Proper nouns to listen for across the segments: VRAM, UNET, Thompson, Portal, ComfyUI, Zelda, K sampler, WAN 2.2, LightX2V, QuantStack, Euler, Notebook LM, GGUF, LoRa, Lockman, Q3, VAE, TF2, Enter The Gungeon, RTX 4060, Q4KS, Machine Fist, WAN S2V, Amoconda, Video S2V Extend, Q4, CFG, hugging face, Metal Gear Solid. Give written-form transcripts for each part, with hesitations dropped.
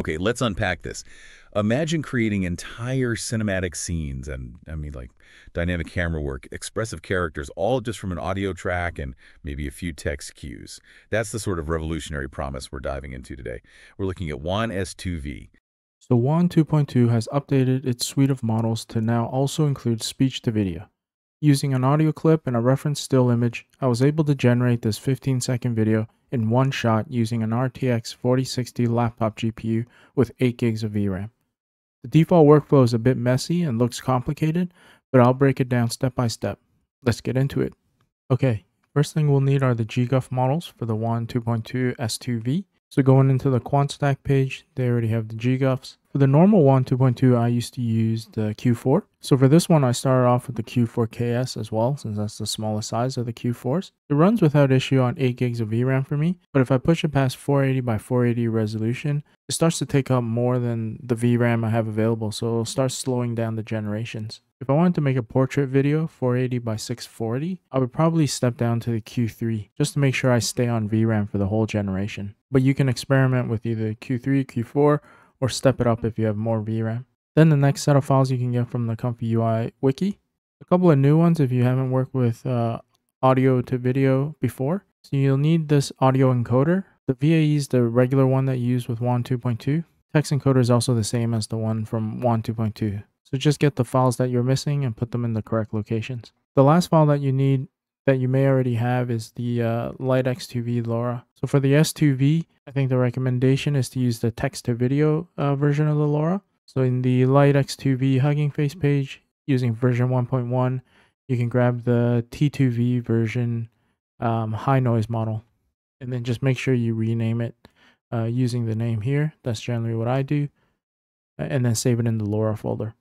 Okay, let's unpack this. Imagine creating entire cinematic scenes and, I mean, like dynamic camera work, expressive characters, all just from an audio track and maybe a few text cues. That's the sort of revolutionary promise we're diving into today. We're looking at WAN S2V. So WAN 2.2 has updated its suite of models to now also include speech to video. Using an audio clip and a reference still image, I was able to generate this 15-second video in one shot using an RTX 4060 laptop GPU with 8 gigs of VRAM. The default workflow is a bit messy and looks complicated, but I'll break it down step by step. Let's get into it. Okay, first thing we'll need are the GGUF models for the WAN 2.2 S2V. So going into the QuantStack page, they already have the GGUFs. For the normal WAN 2.2, I used to use the Q4. So for this one, I started off with the Q4KS as well, since that's the smallest size of the Q4s. It runs without issue on 8 gigs of VRAM for me, but if I push it past 480 by 480 resolution, it starts to take up more than the VRAM I have available, so it'll start slowing down the generations. If I wanted to make a portrait video, 480 by 640, I would probably step down to the Q3, just to make sure I stay on VRAM for the whole generation. But you can experiment with either Q3, Q4, or step it up if you have more VRAM. Then the next set of files you can get from the ComfyUI wiki. A couple of new ones if you haven't worked with audio to video before. So you'll need this audio encoder. The VAE is the regular one that you use with WAN 2.2. Text encoder is also the same as the one from WAN 2.2. So just get the files that you're missing and put them in the correct locations. The last file that you need that you may already have is the LightX2V LoRa. So for the S2V, I think the recommendation is to use the text-to-video version of the LoRa. So in the LightX2V hugging face page, using version 1.1, you can grab the T2V version high noise model. And then just make sure you rename it using the name here. That's generally what I do. And then save it in the LoRa folder.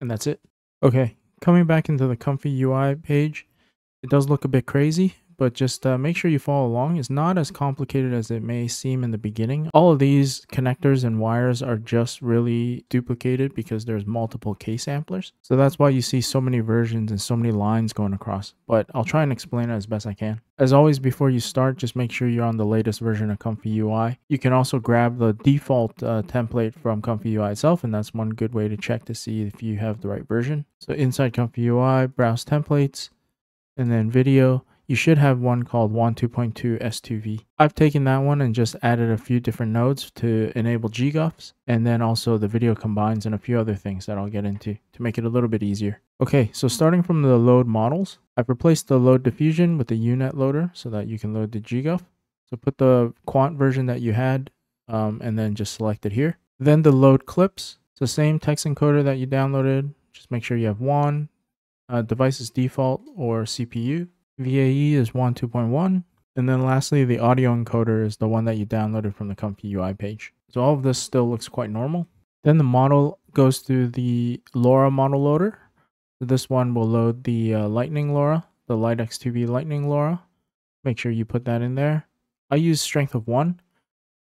And that's it. Okay, coming back into the ComfyUI page, it does look a bit crazy, but just make sure you follow along. It's not as complicated as it may seem in the beginning. All of these connectors and wires are just really duplicated because there's multiple K samplers. So that's why you see so many versions and so many lines going across, but I'll try and explain it as best I can. As always, before you start, just make sure you're on the latest version of ComfyUI. You can also grab the default template from ComfyUI itself, and that's one good way to check to see if you have the right version. So inside ComfyUI, browse templates, and then video, you should have one called WAN 2.2 S2V. I've taken that one and just added a few different nodes to enable GGUFs, and then also the video combines and a few other things that I'll get into to make it a little bit easier. Okay, so starting from the load models, I've replaced the load diffusion with the UNET loader so that you can load the GGUF. So put the quant version that you had and then just select it here. Then the load clips, it's the same text encoder that you downloaded. Just make sure you have WAN. Device is default or CPU. VAE is WAN 2.1. And then lastly, the audio encoder is the one that you downloaded from the ComfyUI page. So all of this still looks quite normal. Then the model goes through the LoRa model loader. So this one will load the Lightning LoRa, the LightX2V Lightning LoRa. Make sure you put that in there. I use strength of 1.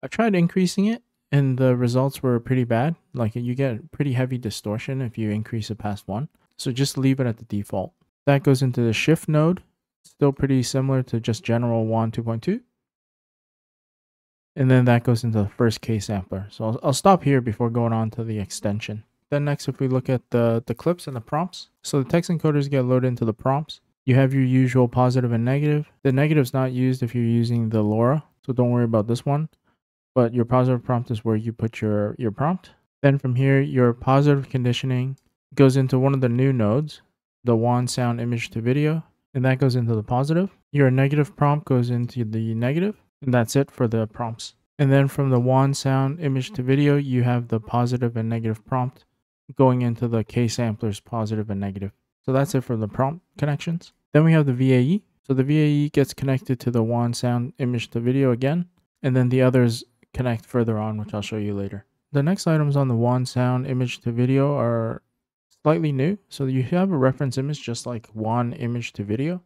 I tried increasing it and the results were pretty bad. Like you get pretty heavy distortion if you increase it past 1. So just leave it at the default. That goes into the shift node. Still pretty similar to just general WAN 2.2. And then that goes into the first K sampler. So I'll stop here before going on to the extension. Then next, if we look at the clips and the prompts. So the text encoders get loaded into the prompts. You have your usual positive and negative. The negative's not used if you're using the LoRa, so don't worry about this one. But your positive prompt is where you put your prompt. Then from here, your positive conditioning goes into one of the new nodes, the WAN sound image to video, and that goes into the positive. Your negative prompt goes into the negative, and that's it for the prompts. And then from the WAN sound image to video, you have the positive and negative prompt going into the K samplers positive and negative. So that's it for the prompt connections. Then we have the VAE. So the VAE gets connected to the WAN sound image to video again, and then the others connect further on, which I'll show you later. The next items on the WAN sound image to video are slightly new. So you have a reference image just like WAN image to video,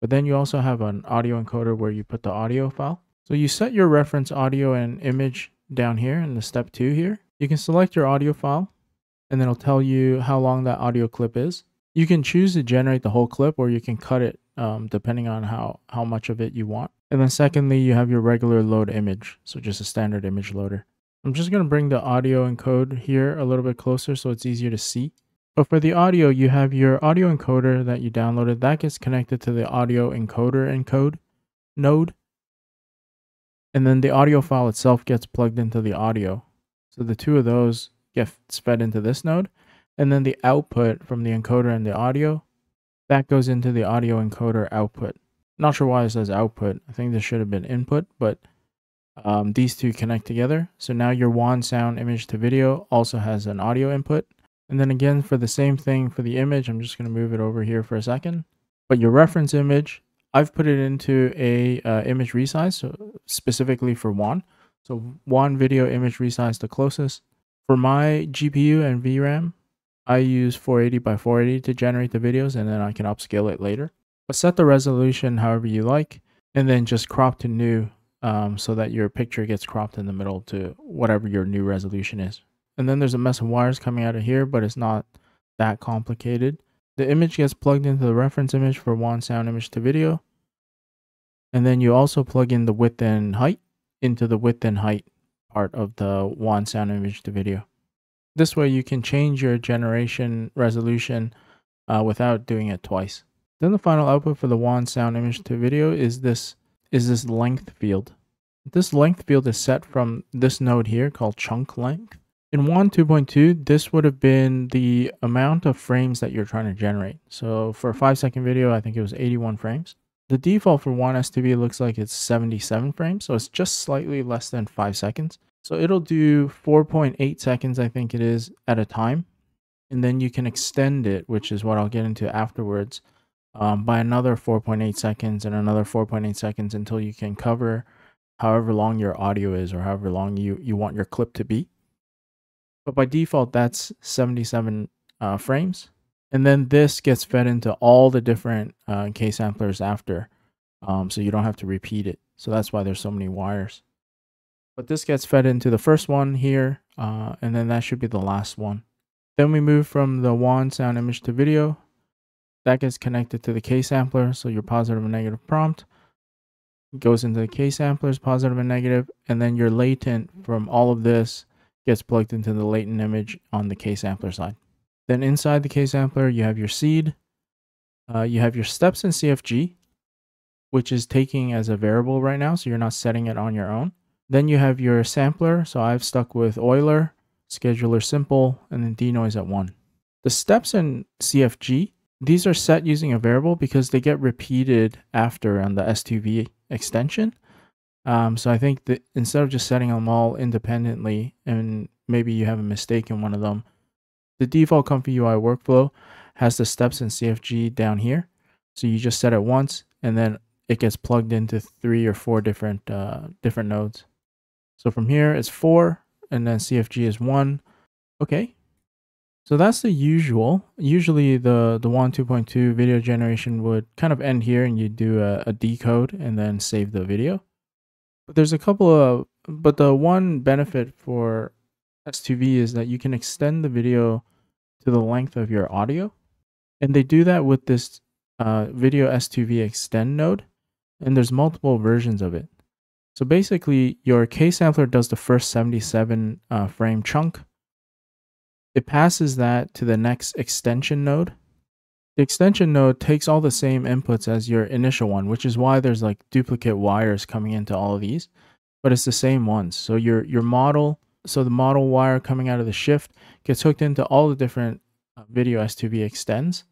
but then you also have an audio encoder where you put the audio file. So you set your reference audio and image down here in the step 2 here. You can select your audio file and then it'll tell you how long that audio clip is. You can choose to generate the whole clip or you can cut it depending on how much of it you want. And then secondly, you have your regular load image. So just a standard image loader. I'm just going to bring the audio encode here a little bit closer so it's easier to see. But for the audio, you have your audio encoder that you downloaded. That gets connected to the audio encoder encode node. And then the audio file itself gets plugged into the audio. So the two of those get fed into this node. And then the output from the encoder and the audio, that goes into the audio encoder output. Not sure why it says output. I think this should have been input, but these two connect together. So now your WAN sound image to video also has an audio input. And then again, for the same thing for the image, I'm just going to move it over here for a second. But your reference image, I've put it into a image resize, so specifically for WAN. So WAN video image resize the closest. For my GPU and VRAM, I use 480 by 480 to generate the videos, and then I can upscale it later. But set the resolution however you like, and then just crop to new so that your picture gets cropped in the middle to whatever your new resolution is. And then there's a mess of wires coming out of here, but it's not that complicated. The image gets plugged into the reference image for WAN sound image to video. And then you also plug in the width and height into the width and height part of the WAN sound image to video. This way you can change your generation resolution without doing it twice. Then the final output for the WAN sound image to video is this length field. This length field is set from this node here called chunk length. In WAN 2.2, this would have been the amount of frames that you're trying to generate. So for a 5-second video, I think it was 81 frames. The default for WAN S2V looks like it's 77 frames, so it's just slightly less than 5 seconds. So it'll do 4.8 seconds, I think it is, at a time. And then you can extend it, which is what I'll get into afterwards, by another 4.8 seconds and another 4.8 seconds until you can cover however long your audio is or however long you want your clip to be. But by default, that's 77 frames. And then this gets fed into all the different K samplers after, so you don't have to repeat it. So that's why there's so many wires. But this gets fed into the first one here, and then that should be the last one. Then we move from the WAN sound image to video. That gets connected to the K sampler, so your positive and negative prompt goes into the K samplers, positive and negative, and then your latent from all of this gets plugged into the latent image on the K sampler side. Then inside the K sampler, you have your seed, you have your steps in CFG, which is taking as a variable right now, so you're not setting it on your own. Then you have your sampler, so I've stuck with Euler, scheduler simple, and then denoise at 1. The steps in CFG, these are set using a variable because they get repeated after on the S2V extension. So I think that instead of just setting them all independently, and maybe you have a mistake in one of them, the default ComfyUI workflow has the steps in CFG down here. So you just set it once, and then it gets plugged into 3 or 4 different nodes. So from here, it's 4, and then CFG is 1. Okay, so that's the usual. Usually the WAN 2.2 video generation would kind of end here, and you do a decode and then save the video. But there's a couple of, but the one benefit for S2V is that you can extend the video to the length of your audio. And they do that with this Video S2V Extend node. And there's multiple versions of it. So basically, your K sampler does the first 77 frame chunk. It passes that to the next extension node. The extension node takes all the same inputs as your initial one, which is why there's like duplicate wires coming into all of these, but it's the same ones. So your model, so the model wire coming out of the shift gets hooked into all the different video S2V extends,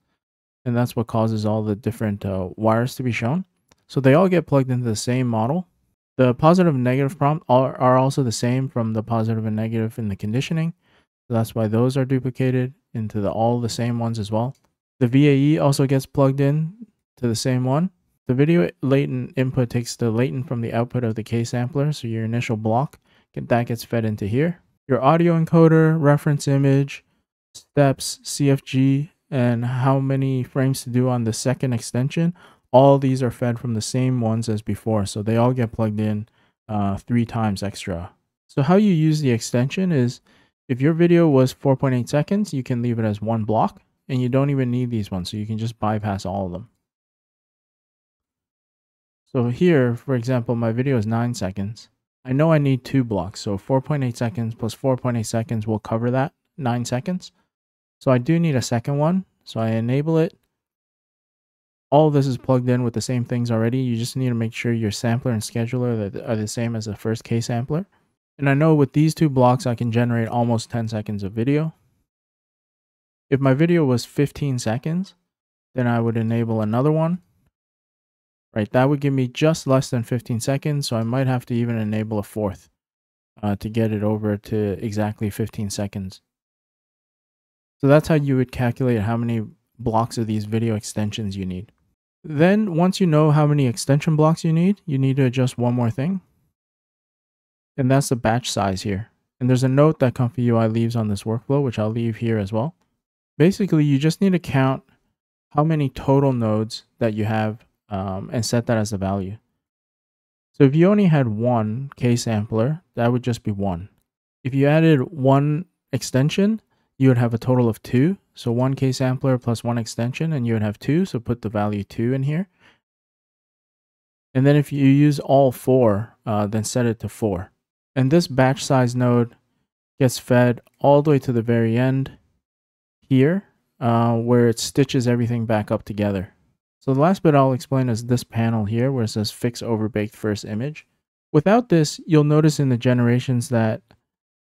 and that's what causes all the different wires to be shown. So they all get plugged into the same model. The positive and negative prompt are also the same from the positive and negative in the conditioning. So that's why those are duplicated into all the same ones as well. The VAE also gets plugged in to the same one. The video latent input takes the latent from the output of the K sampler, so your initial block, that gets fed into here. Your audio encoder, reference image, steps, CFG, and how many frames to do on the second extension, all these are fed from the same ones as before, so they all get plugged in 3 times extra. So how you use the extension is, if your video was 4.8 seconds, you can leave it as one block, and you don't even need these ones, so you can just bypass all of them. So here, for example, my video is 9 seconds. I know I need two blocks, so 4.8 seconds plus 4.8 seconds will cover that, 9 seconds. So I do need a second one, so I enable it. All of this is plugged in with the same things already. You just need to make sure your sampler and scheduler are the same as the first K sampler. And I know with these two blocks, I can generate almost 10 seconds of video. If my video was 15 seconds, then I would enable another one. Right, that would give me just less than 15 seconds, so I might have to even enable a fourth to get it over to exactly 15 seconds. So that's how you would calculate how many blocks of these video extensions you need. Then once you know how many extension blocks you need to adjust one more thing. And that's the batch size here. And there's a note that ComfyUI leaves on this workflow, which I'll leave here as well. Basically, you just need to count how many total nodes that you have and set that as a value. So if you only had one K sampler, that would just be one. If you added one extension, you would have a total of two. So one K sampler plus one extension, and you would have two. So put the value 2 in here. And then if you use all 4, then set it to 4. And this batch size node gets fed all the way to the very end here, where it stitches everything back up together. So the last bit I'll explain is this panel here where it says fix overbaked first image. Without this, you'll notice in the generations that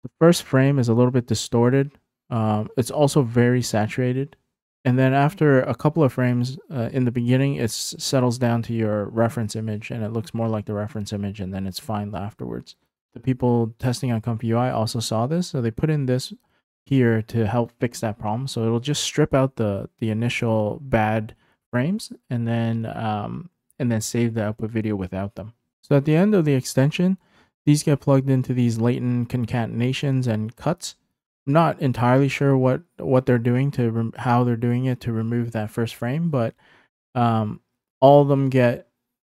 the first frame is a little bit distorted. It's also very saturated. And then after a couple of frames in the beginning, it settles down to your reference image and it looks more like the reference image, and then it's fine afterwards. The people testing on ComfyUI also saw this, so they put in this here to help fix that problem. So it'll just strip out the initial bad frames and then save the output video without them. So at the end of the extension, these get plugged into these latent concatenations and cuts. I'm not entirely sure what they're doing to how they're doing it to remove that first frame, but all of them get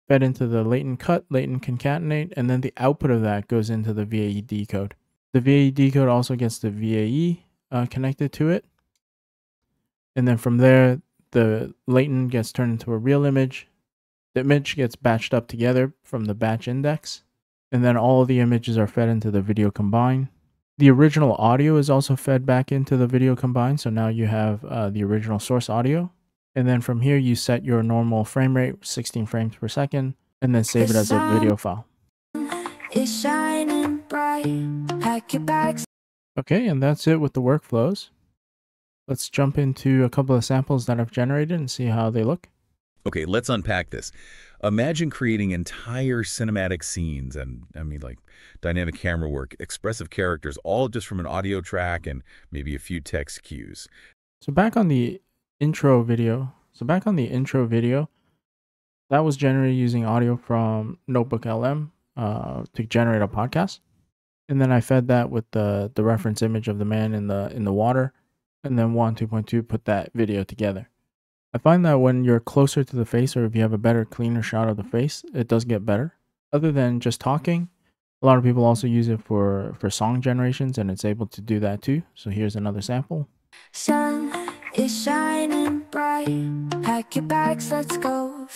fed into the latent cut, latent concatenate, and then the output of that goes into the VAE decode. The VAE decode also gets the VAE connected to it. And then from there, the latent gets turned into a real image. The image gets batched up together from the batch index. And then all of the images are fed into the video combine. The original audio is also fed back into the video combine. So now you have the original source audio. And then from here, you set your normal frame rate, 16 frames per second, and then save it as a video file. Okay, and that's it with the workflows. Let's jump into a couple of samples that I've generated and see how they look. Okay, let's unpack this. Imagine creating entire cinematic scenes and, I mean, like dynamic camera work, expressive characters, all just from an audio track and maybe a few text cues. So back on the intro video. That was generated using audio from Notebook LM to generate a podcast. And then I fed that with the reference image of the man in the water. And then WAN 2.2 put that video together. I find that when you're closer to the face, or if you have a better, cleaner shot of the face, it does get better. Other than just talking, a lot of people also use it for song generations, and it's able to do that too. So here's another sample. Is shining bright. Pack your bags, let's go.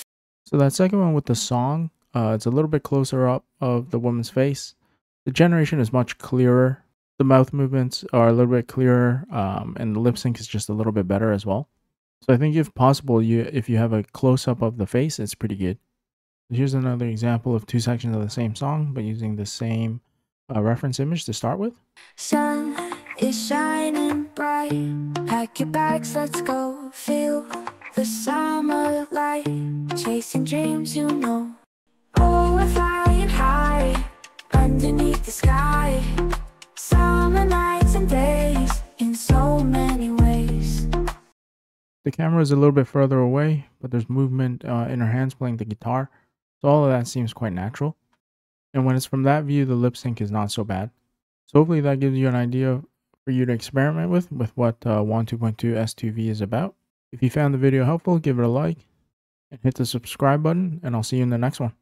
So that second one with the song, it's a little bit closer up of the woman's face. The generation is much clearer. The mouth movements are a little bit clearer, and the lip sync is just a little bit better as well. So I think if possible, if you have a close-up of the face, it's pretty good. Here's another example of two sections of the same song, but using the same reference image to start with. Sun is shining bright. Pack your bags, let's go. Feel the summer light. Chasing dreams, you know. Oh, we're flying high underneath the sky. Summer nights and days in so many ways. The camera is a little bit further away, but there's movement in her hands playing the guitar. So all of that seems quite natural. And when it's from that view, the lip sync is not so bad. So hopefully that gives you an idea for you to experiment with what WAN 2.2 S2V is about. If you found the video helpful, give it a like and hit the subscribe button, and I'll see you in the next one.